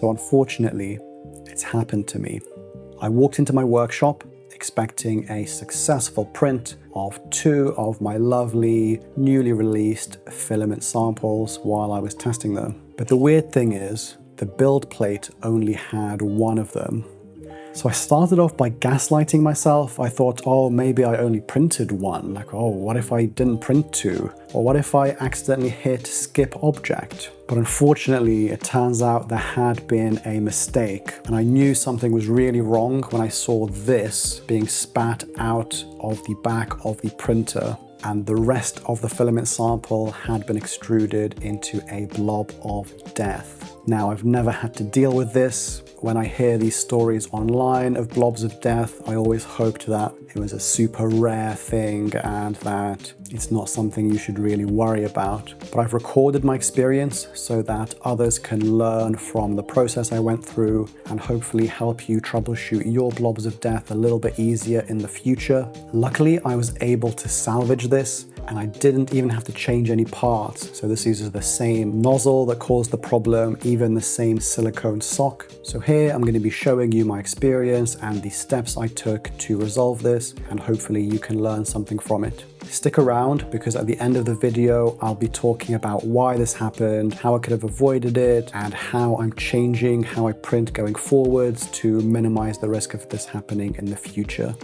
So unfortunately, it's happened to me. I walked into my workshop expecting a successful print of two of my lovely newly released filament samples while I was testing them. But the weird thing is, the build plate only had one of them. So I started off by gaslighting myself. I thought, oh, maybe I only printed one. Like, oh, what if I didn't print two? Or what if I accidentally hit skip object? But unfortunately, it turns out there had been a mistake. And I knew something was really wrong when I saw this being spat out of the back of the printer. And the rest of the filament sample had been extruded into a blob of death. Now, I've never had to deal with this. When I hear these stories online of blobs of death, I always hoped that it was a super rare thing and that it's not something you should really worry about. But I've recorded my experience so that others can learn from the process I went through and hopefully help you troubleshoot your blobs of death a little bit easier in the future. Luckily, I was able to salvage this and I didn't even have to change any parts. So this uses the same nozzle that caused the problem, even the same silicone sock. So here I'm going to be showing you my experience and the steps I took to resolve this, and hopefully you can learn something from it. Stick around, because at the end of the video, I'll be talking about why this happened, how I could have avoided it, and how I'm changing how I print going forwards to minimize the risk of this happening in the future.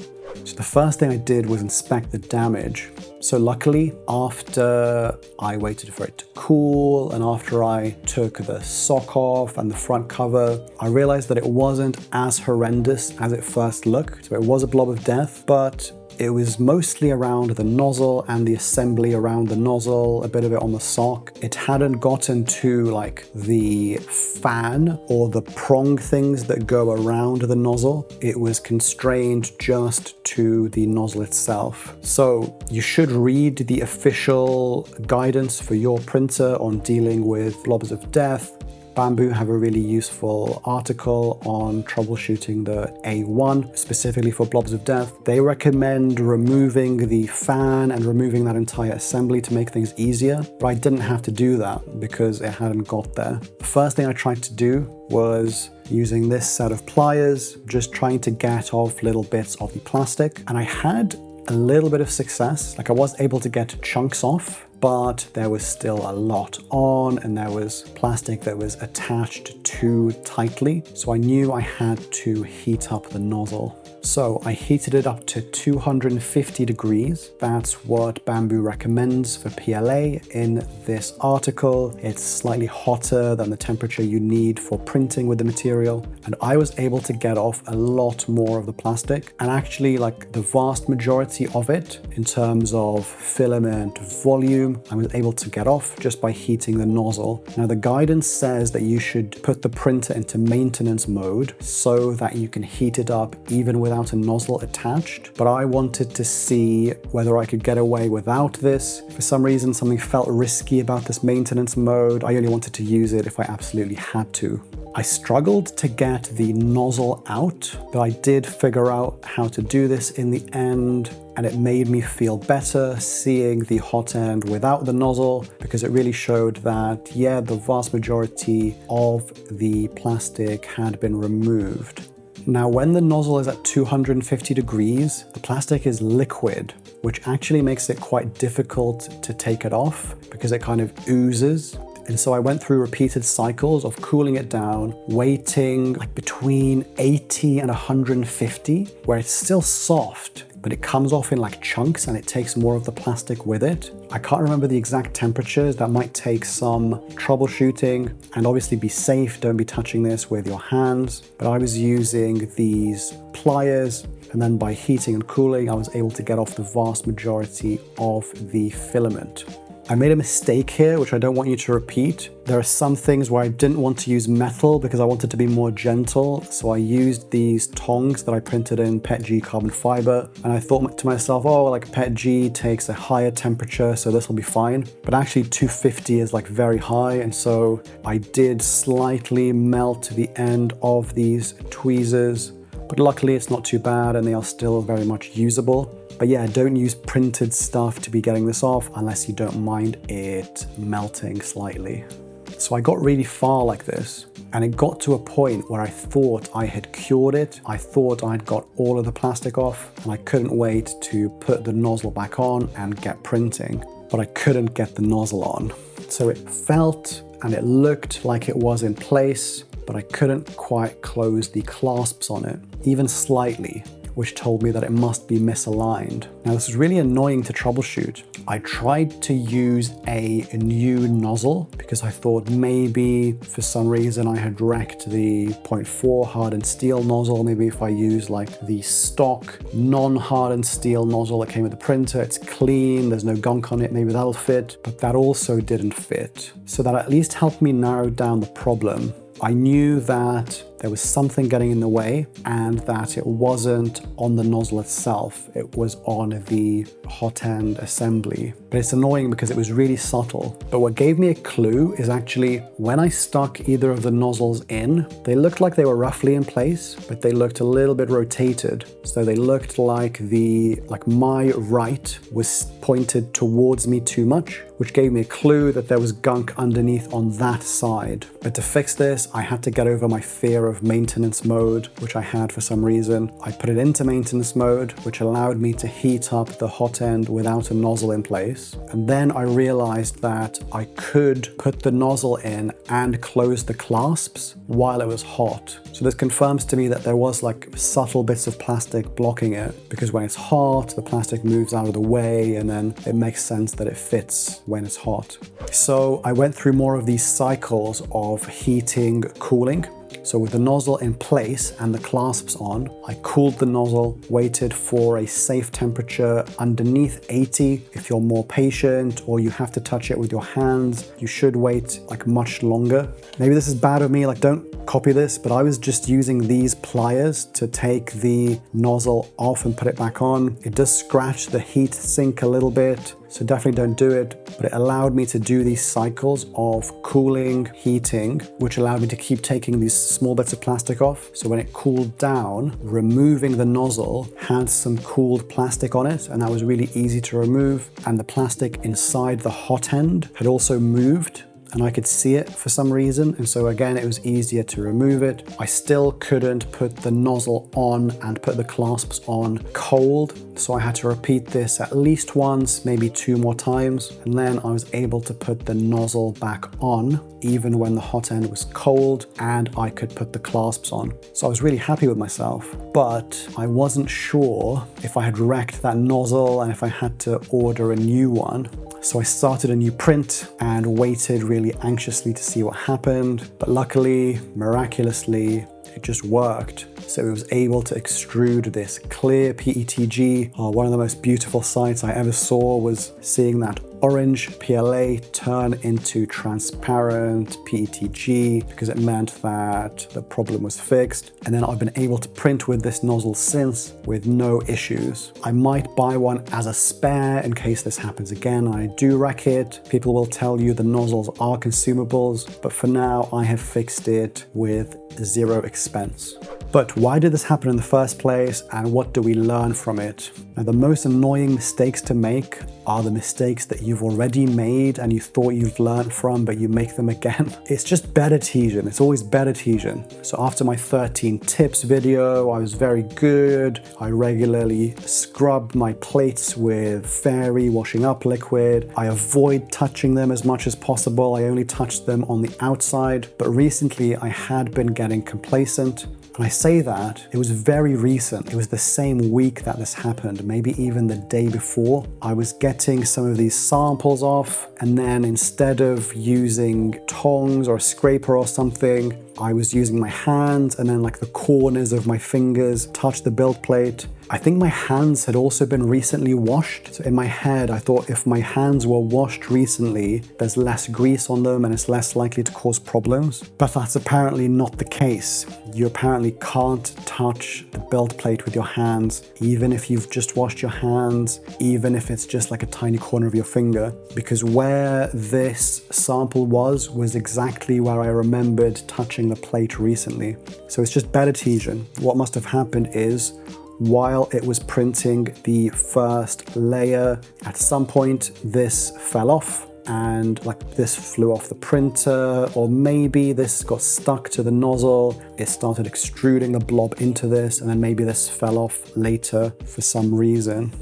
So the first thing I did was inspect the damage. So luckily, after I waited for it to cool and after I took the sock off and the front cover, I realized that it wasn't as horrendous as it first looked. So it was a blob of death, but it was mostly around the nozzle and the assembly around the nozzle, a bit of it on the sock. It hadn't gotten to like the fan or the prong things that go around the nozzle. It was constrained just to the nozzle itself. So you should read the official guidance for your printer on dealing with blobs of death. Bambu have a really useful article on troubleshooting the A1, specifically for blobs of death. They recommend removing the fan and removing that entire assembly to make things easier, but I didn't have to do that because it hadn't got there. The first thing I tried to do was using this set of pliers, just trying to get off little bits of the plastic. And I had a little bit of success. Like, I was able to get chunks off, but there was still a lot on and there was plastic that was attached too tightly. So I knew I had to heat up the nozzle. So I heated it up to 250 degrees. That's what Bambu recommends for PLA in this article. It's slightly hotter than the temperature you need for printing with the material. And I was able to get off a lot more of the plastic, and actually like the vast majority of it in terms of filament volume, I was able to get off just by heating the nozzle. Now, the guidance says that you should put the printer into maintenance mode so that you can heat it up even without a nozzle attached. But I wanted to see whether I could get away without this. For some reason, something felt risky about this maintenance mode. I only wanted to use it if I absolutely had to. I struggled to get the nozzle out, but I did figure out how to do this in the end. And it made me feel better seeing the hot end without the nozzle, because it really showed that, yeah, the vast majority of the plastic had been removed. Now, when the nozzle is at 250 degrees, the plastic is liquid, which actually makes it quite difficult to take it off because it kind of oozes. And so I went through repeated cycles of cooling it down, waiting like between 80 and 150, where it's still soft, but it comes off in like chunks and it takes more of the plastic with it. I can't remember the exact temperatures. That might take some troubleshooting, and obviously be safe. Don't be touching this with your hands. But I was using these pliers, and then by heating and cooling, I was able to get off the vast majority of the filament. I made a mistake here, which I don't want you to repeat. There are some things where I didn't want to use metal because I wanted to be more gentle. So I used these tongs that I printed in PETG carbon fiber. And I thought to myself, oh, like PETG takes a higher temperature, so this will be fine. But actually 250 is like very high. And so I did slightly melt the end of these tweezers, but luckily it's not too bad and they are still very much usable. But yeah, don't use printed stuff to be getting this off unless you don't mind it melting slightly. So I got really far like this, And it got to a point where I thought I had cured it. I thought I'd got all of the plastic off, and I couldn't wait to put the nozzle back on and get printing, but I couldn't get the nozzle on. So it felt and it looked like it was in place, but I couldn't quite close the clasps on it, even slightly, which told me that it must be misaligned. Now, this is really annoying to troubleshoot. I tried to use a new nozzle because I thought maybe for some reason I had wrecked the 0.4 hardened steel nozzle. Maybe if I use like the stock non-hardened steel nozzle that came with the printer, it's clean, there's no gunk on it, maybe that'll fit, but that also didn't fit. So that at least helped me narrow down the problem. I knew that there was something getting in the way and that it wasn't on the nozzle itself, it was on the hot end assembly. But it's annoying because it was really subtle. But what gave me a clue is actually when I stuck either of the nozzles in, they looked like they were roughly in place, but they looked a little bit rotated. So they looked like my right was pointed towards me too much, which gave me a clue that there was gunk underneath on that side. But to fix this, I had to get over my fear of maintenance mode, which I had for some reason. I put it into maintenance mode, which allowed me to heat up the hot end without a nozzle in place. And then I realized that I could put the nozzle in and close the clasps while it was hot. So this confirms to me that there was like subtle bits of plastic blocking it, because when it's hot, the plastic moves out of the way and then it makes sense that it fits when it's hot. So I went through more of these cycles of heating, cooling. So with the nozzle in place and the clasps on, I cooled the nozzle, waited for a safe temperature underneath 80. If you're more patient or you have to touch it with your hands, you should wait like much longer. Maybe this is bad of me, like don't copy this, but I was just using these pliers to take the nozzle off and put it back on. It does scratch the heat sink a little bit, so definitely don't do it, but it allowed me to do these cycles of cooling, heating, which allowed me to keep taking these small bits of plastic off. So when it cooled down, removing the nozzle had some cooled plastic on it, and that was really easy to remove. And the plastic inside the hot end had also moved, and I could see it for some reason. And so again, it was easier to remove it. I still couldn't put the nozzle on and put the clasps on cold. So I had to repeat this at least once, maybe two more times. And then I was able to put the nozzle back on even when the hot end was cold, and I could put the clasps on. So I was really happy with myself, but I wasn't sure if I had wrecked that nozzle and if I had to order a new one. So I started a new print and waited really anxiously to see what happened. But luckily, miraculously, it just worked. So it was able to extrude this clear PETG. Oh, one of the most beautiful sights I ever saw was seeing that orange PLA turn into transparent PETG, because it meant that the problem was fixed. And then I've been able to print with this nozzle since with no issues. I might buy one as a spare in case this happens again and I do wreck it. People will tell you the nozzles are consumables, but for now I have fixed it with zero expense. But why did this happen in the first place, and what do we learn from it? Now, the most annoying mistakes to make are the mistakes that you've already made and you thought you've learned from, but you make them again. It's just bad adhesion. It's always bad adhesion. So after my 13 tips video, I was very good. I regularly scrubbed my plates with Fairy washing up liquid. I avoid touching them as much as possible. I only touched them on the outside. But recently I had been getting complacent. And I say that, it was very recent. It was the same week that this happened, maybe even the day before. I was getting some of these samples off, and then instead of using tongs or a scraper or something, I was using my hands, and then like the corners of my fingers touched the build plate. I think my hands had also been recently washed. So in my head, I thought if my hands were washed recently, there's less grease on them and it's less likely to cause problems. But that's apparently not the case. You apparently can't touch the build plate with your hands, even if you've just washed your hands, even if it's just like a tiny corner of your finger, because where this sample was exactly where I remembered touching the plate recently. So it's just bad adhesion. What must have happened is, while it was printing the first layer, at some point this fell off and like this flew off the printer, or maybe this got stuck to the nozzle, it started extruding the blob into this, and then maybe this fell off later for some reason.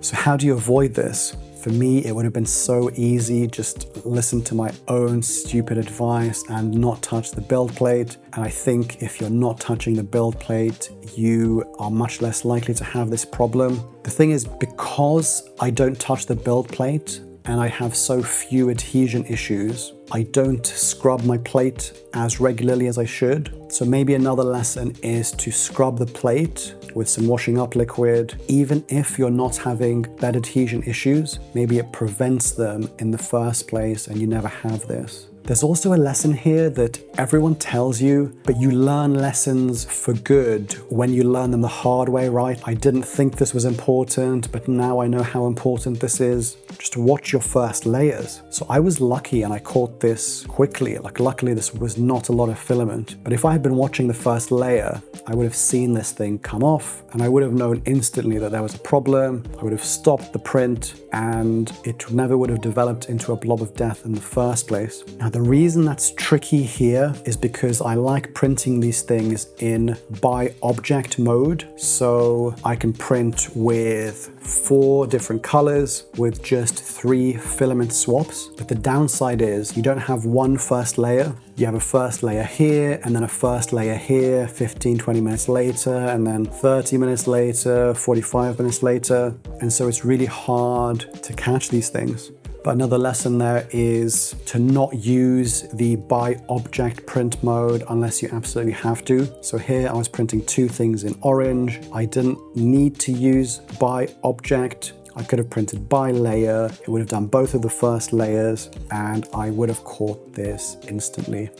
So how do you avoid this? For me, it would have been so easy, just listen to my own stupid advice and not touch the build plate. And I think if you're not touching the build plate, you are much less likely to have this problem. The thing is, because I don't touch the build plate and I have so few adhesion issues, I don't scrub my plate as regularly as I should. So maybe another lesson is to scrub the plate with some washing up liquid, even if you're not having bed adhesion issues. Maybe it prevents them in the first place and you never have this. There's also a lesson here that everyone tells you, but you learn lessons for good when you learn them the hard way, right? I didn't think this was important, but now I know how important this is. Just watch your first layers. So I was lucky and I caught this quickly. Like, luckily this was not a lot of filament, but if I had been watching the first layer, I would have seen this thing come off and I would have known instantly that there was a problem. I would have stopped the print and it never would have developed into a blob of death in the first place. Now, the reason that's tricky here is because I like printing these things in by object mode. So I can print with 4 different colors with just 3 filament swaps. But the downside is you don't have one first layer. You have a first layer here and then a first layer here, 15, 20 minutes later, and then 30 minutes later, 45 minutes later. And so it's really hard to catch these things. But another lesson there is to not use the by object print mode unless you absolutely have to. So here I was printing 2 things in orange. I didn't need to use by object. I could have printed by layer, it would have done both of the first layers, and I would have caught this instantly.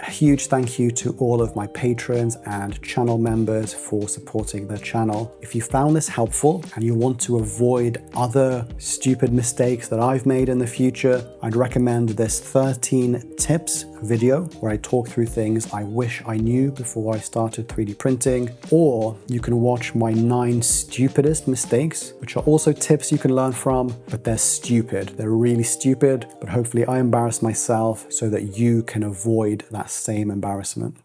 A huge thank you to all of my patrons and channel members for supporting the channel. If you found this helpful and you want to avoid other stupid mistakes that I've made in the future, I'd recommend this 13 tips video where I talk through things I wish I knew before I started 3D printing, or you can watch my 9 stupidest mistakes, which are also tips you can learn from, but they're stupid. They're really stupid, but hopefully I embarrass myself so that you can avoid that same embarrassment.